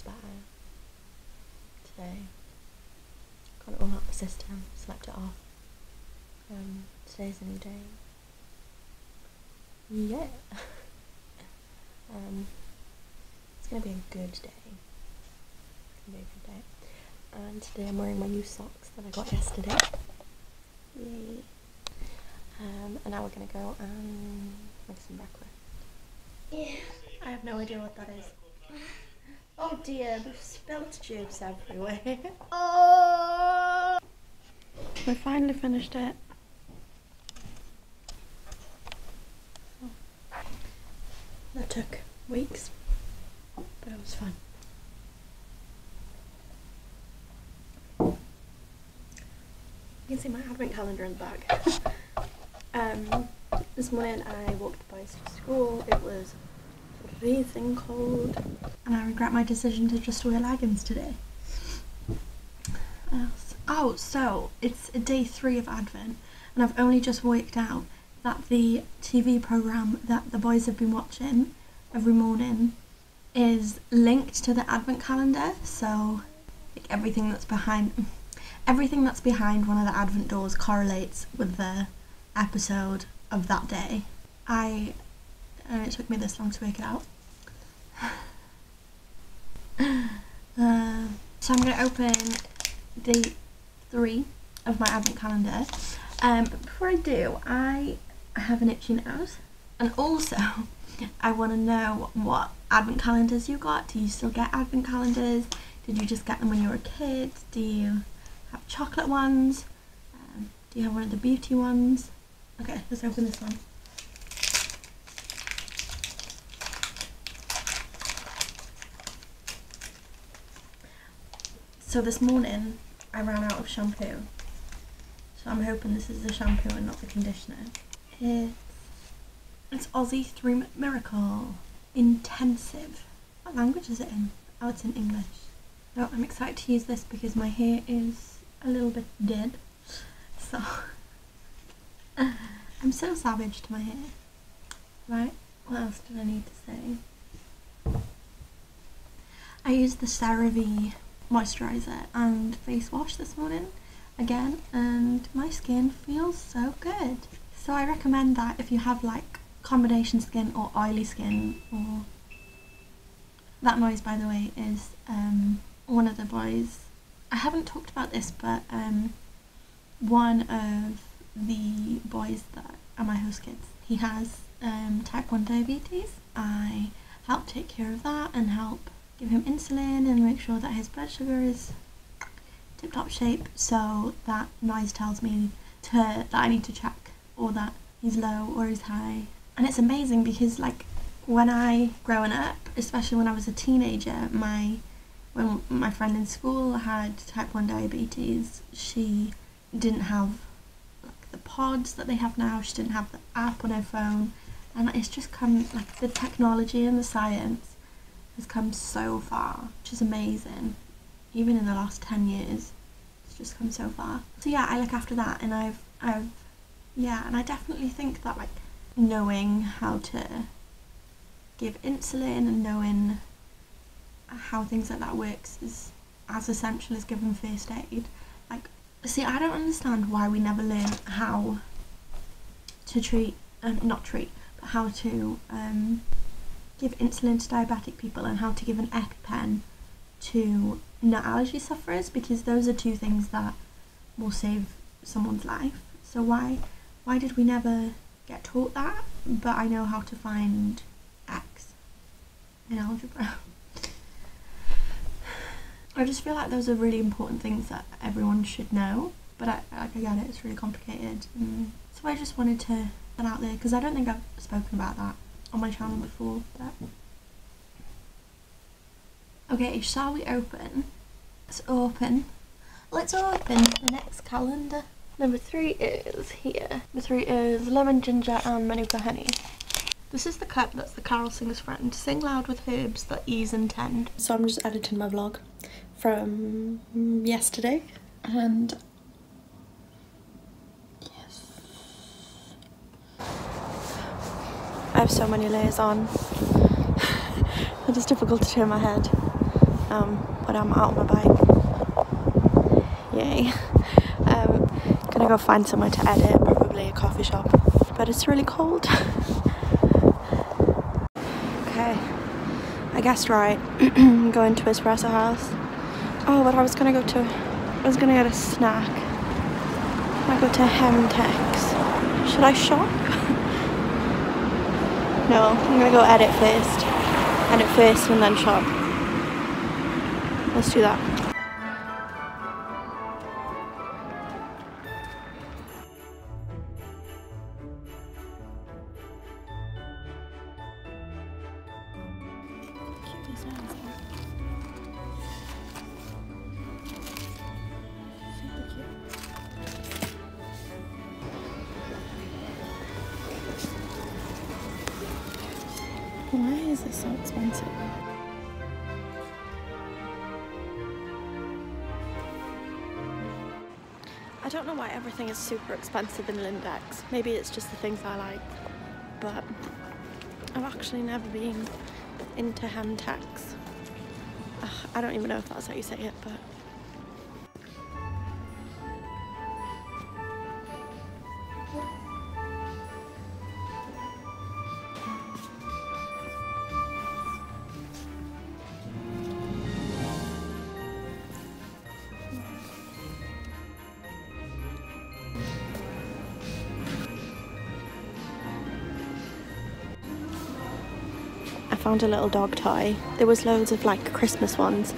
feels better today. Got it all out my system, slept it off. Today's a new day. Yeah. It's gonna be a good day. It's gonna be a good day. And today I'm wearing my new socks that I got yesterday. Yay. And now we're gonna go and make some breakfast. Yeah. I have no idea what that is. Oh dear, we've spelt jibs everywhere. Oh! We finally finished it. That took weeks, but it was fun. You can see my advent calendar in the bag. This morning I walked the boys to school. It was freezing cold, and I regret my decision to just wear leggings today. Oh, so it's day 3 of Advent, and I've only just worked out that the TV programme that the boys have been watching every morning is linked to the Advent calendar. So like everything that's behind one of the Advent doors correlates with the episode of that day. It took me this long to work it out. So I'm going to open day 3 of my Advent calendar. But before I do, I have an itchy nose, and also I want to know what Advent calendars you got. Do you still get Advent calendars? Did you just get them when you were a kid? Do you have chocolate ones? Do you have one of the beauty ones? Okay, let's open this one. So this morning I ran out of shampoo, so I'm hoping this is the shampoo and not the conditioner. It's Aussie 3 Miracle Intensive. What language is it in? Oh, it's in English. So I'm excited to use this because my hair is a little bit dead, so I'm so savage to my hair. Right, what else did I need to say? I used the CeraVe moisturizer and face wash this morning again, and my skin feels so good. So I recommend that if you have like combination skin or oily skin. Or that noise, by the way, is one of the boys. I haven't talked about this, but one of the boys that are my host kids, he has type 1 diabetes. I help take care of that and help give him insulin and make sure that his blood sugar is tip-top shape, so that noise tells me that I need to check, or that he's low or he's high. And it's amazing because like when I, growing up, especially when I was a teenager, when my friend in school had type 1 diabetes, she didn't have like the pods that they have now, she didn't have the app on her phone, and it's just come, like the technology and the science has come so far, which is amazing. Even in the last 10 years, it's just come so far. So yeah, I look after that, and I definitely think that like knowing how to give insulin and knowing how things like that works is as essential as giving first aid. Like, see, I don't understand why we never learn how to treat, give insulin to diabetic people and how to give an EpiPen to nut allergy sufferers, because those are two things that will save someone's life. So why did we never get taught that? But I know how to find X in algebra. I just feel like those are really important things that everyone should know, but I get it, it's really complicated. So I just wanted to get out there, because I don't think I've spoken about that on my channel before. But okay, shall we open? Let's open the next calendar. Number 3 is here. Number 3 is lemon, ginger and manuka honey. This is the cup that's the Carol Singer's friend. Sing loud with herbs that ease and tend. So I'm just editing my vlog from yesterday, and I have so many layers on that it's difficult to turn my head. but I'm out on my bike. Yay. Gonna go find somewhere to edit, probably a coffee shop, but it's really cold. Okay, I guessed right. Going to Espresso House. Oh, but I was gonna get a snack. I go to Hemtex. Should I shop? No, I'm gonna go edit first. Edit first and then shop. Let's do that. Why is it so expensive? I don't know why everything is super expensive in Lindex. Maybe it's just the things I like, but I've actually never been into Hemtex. I don't even know if that's how you say it, but found a little dog toy. There was loads of like Christmas ones,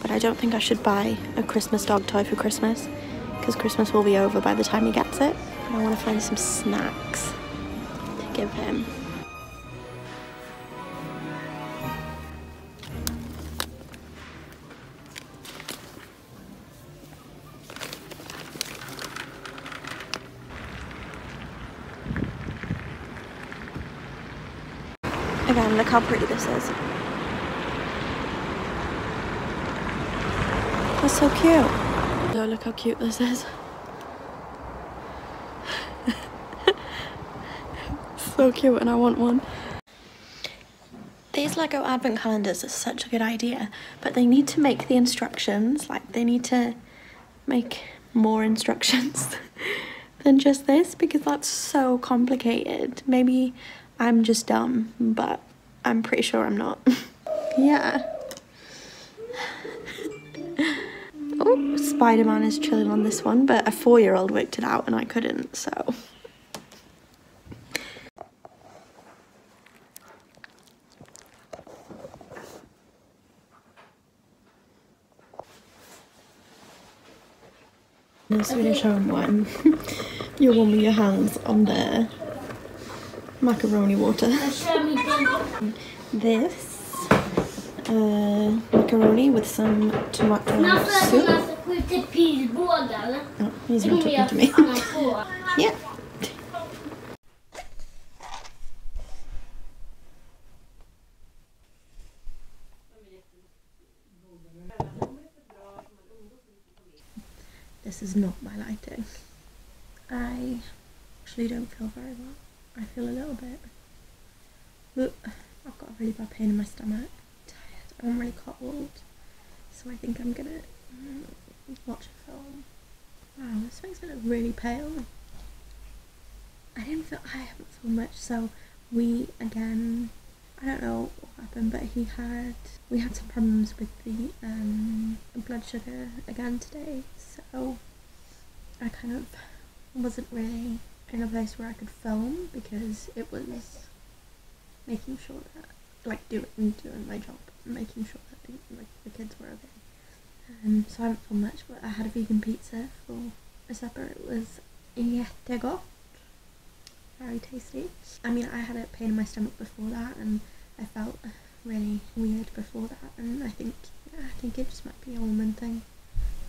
but I don't think I should buy a Christmas dog toy for Christmas because Christmas will be over by the time he gets it. And I want to find some snacks to give him. Again, look how pretty this is. That's so cute. So look how cute this is. So cute, and I want one. These Lego advent calendars are such a good idea, but they need to make the instructions, like they need to make more instructions than just this, because that's so complicated. Maybe I'm just dumb, but I'm pretty sure I'm not. Yeah. Oh, Spider-Man is chilling on this one, but a 4-year-old worked it out and I couldn't, so. I'm just going to show him one. You're warming your hands on there. Macaroni water. This macaroni with some tomato soup. Oh, he's not talking to me. Yeah. This is not my lighting. I actually don't feel very well. I feel a little bit, but I've got a really bad pain in my stomach. I'm tired. I'm really cold, so I think I'm gonna watch a film. Wow, this makes me look really pale. I haven't felt much, so I don't know what happened, but we had some problems with the blood sugar again today, so I kind of wasn't really in a place where I could film because it was making sure that, like, doing my job, making sure that the kids were okay. So I haven't filmed much, but I had a vegan pizza for a supper. It was jättegott, very tasty. I mean, I had a pain in my stomach before that, and I felt really weird before that, and I think it just might be a woman thing.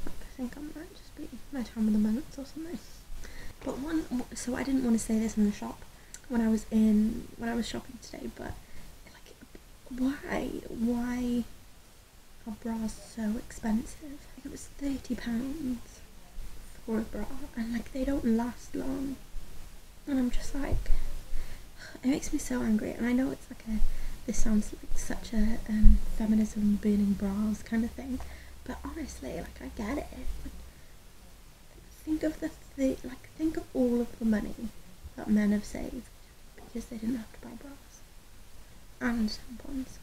Like, I think I might just be my time of the month or something. But so I didn't want to say this in the shop when I was shopping today, but like, why are bras so expensive? Like, it was £30 for a bra, and like, they don't last long, and I'm just like, it makes me so angry. And I know it's like This sounds like such a feminism burning bras kind of thing, but honestly, like, I get it. Like, think of all of the money that men have saved because they didn't have to buy bras and tampons.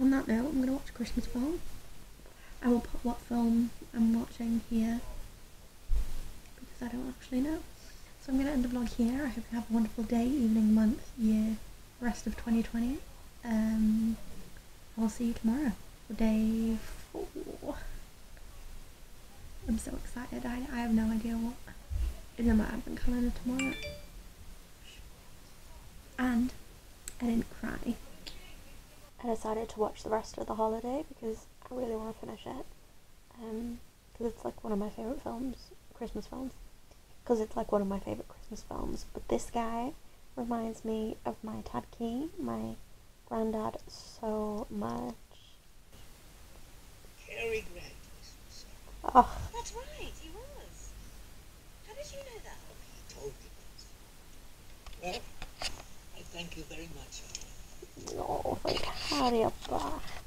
On that note, I'm gonna watch a Christmas film. I will put what film I'm watching here because I don't actually know. So I'm gonna end the vlog here. I hope you have a wonderful day, evening, month, year, rest of 2020. I'll see you tomorrow for day 4. I'm so excited. I have no idea what is in my advent calendar tomorrow. And I didn't cry. I decided to watch the rest of The Holiday because I really want to finish it, because it's like one of my favourite films, Christmas films, but this guy reminds me of my tadki, my granddad, so much. Cary Grant. Oh. That's right, he was. How did you know that? He told me that. Well, I thank you very much. No, like, hurry up.